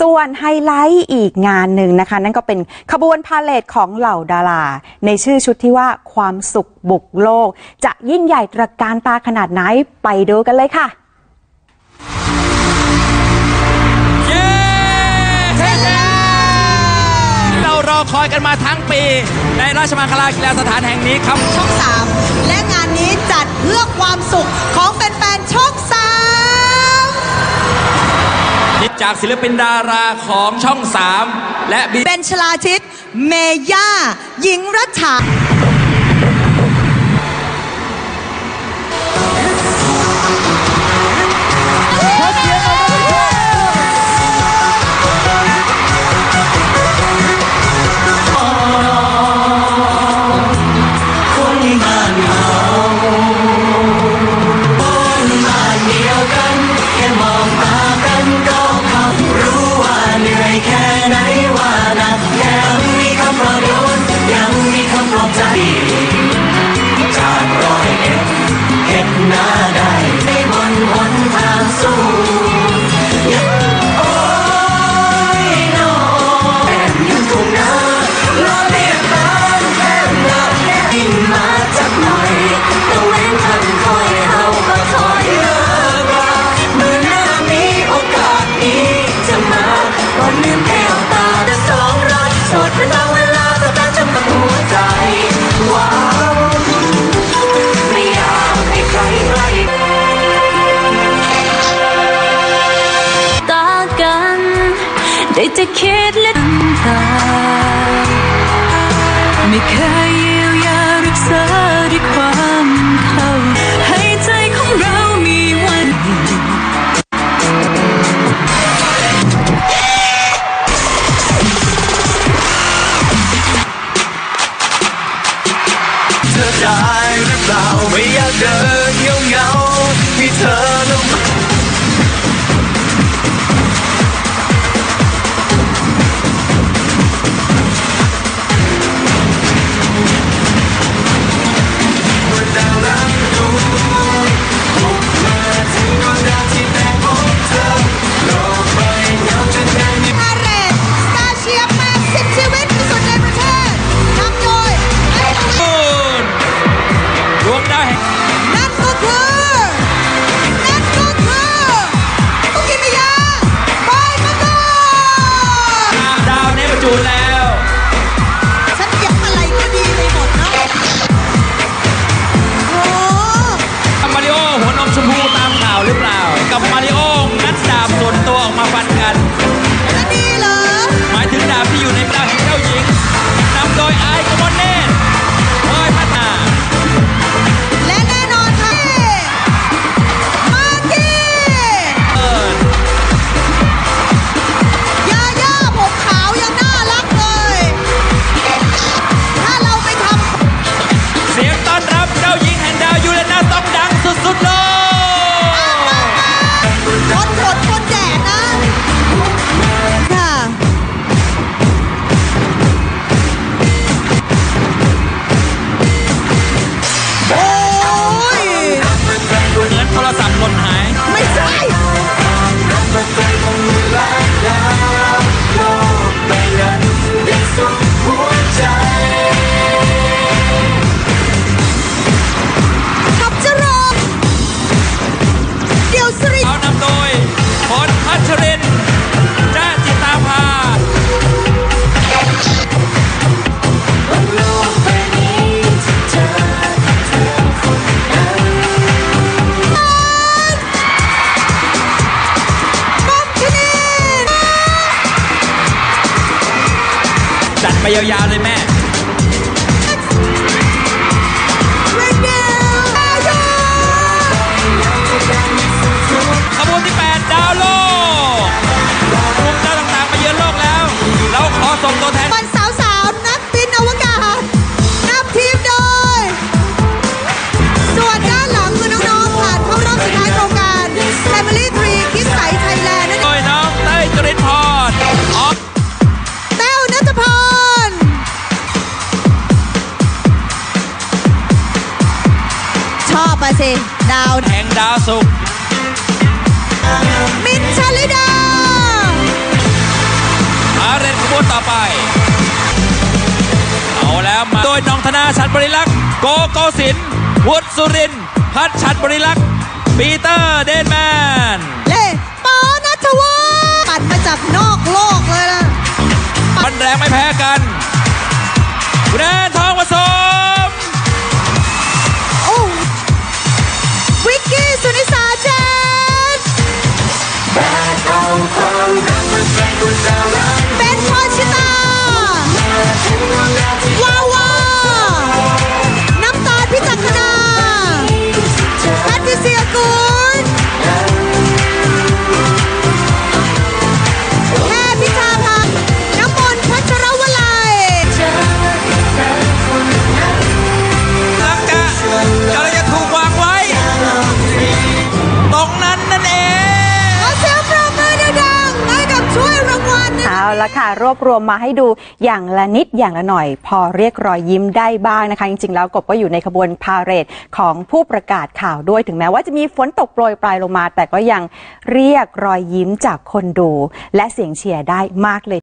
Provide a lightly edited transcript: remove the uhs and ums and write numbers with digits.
ส่วนไฮไลท์อีกงานหนึ่งนะคะนั่นก็เป็นขบวนพาเลทของเหล่าดาราในชื่อชุดที่ว่าความสุขบุกโลกจะยิ่งใหญ่ตระการตาขนาดไหนไปดูกันเลยค่ะคอยกันมาทั้งปีในราชมังคลากีฬาสถานแห่งนี้ครับช่อง3และงานนี้จัดเพื่อความสุขของแฟนๆช่อง3นี่จากศิลปินดาราของช่อง3และเป็นชลาทิศเมย่าหญิงรัชชาได้จะคิดและน้ำตาไม่เคยเยียวยารักษาด้วยความเข้าให้ใจของเรามีวันเธอได้หรือเปล่าไม่อยากเดินเงาๆที่เธอไปยาวๆเลยแม่ขบวนที่8ดาวโลกกลุ่มดาวต่างๆไปเยือนโลกแล้วเราขอส่งตัวแทนสาวๆนักบินอวกาศนำทีมโดยส่วนด้านหลังคือน้องๆผ่านเข้ารอบสุดท้ายโครงการ Family 3 คิดใสไทยแลนด์โดยน้องเต้ยจริญพรดาวแห่งดาวสุขมินชลิดา ฉัตรบริลักษ์โกโกศินวุฒิสุรินทร์พัชฉัตรบริลักษ์ปีเตอร์เดนแมนเล่ปอนัทวัฒน์ปัดมาจากนอกโลกเลยล่ะมันแรงไม่แพ้กันแดนทองผสมโอ้วิกกี้สุนิสาเจนเป็นพอชิตาว้าวน้ำตาลพิจักนาแพทริเซียกูลแม่พิชาพักน้ำมนต์พัชรวลัยลักกะกำลังจะถูกวางไว้ตรงนั้นนั่นเองเอาเสียงปรบมือดังๆให้กับช่วยรางวัลเอาละค่ะรวบรวมมาให้ดูอย่างละนิดอย่างละหน่อยพอเรียกรอยยิ้มได้บ้างนะคะจริงๆแล้วกบก็อยู่ในขบวนพาเหรดของผู้ประกาศข่าวด้วยถึงแม้ว่าจะมีฝนตกโปรยปลายลงมาแต่ก็ยังเรียกรอยยิ้มจากคนดูและเสียงเชียร์ได้มากเลย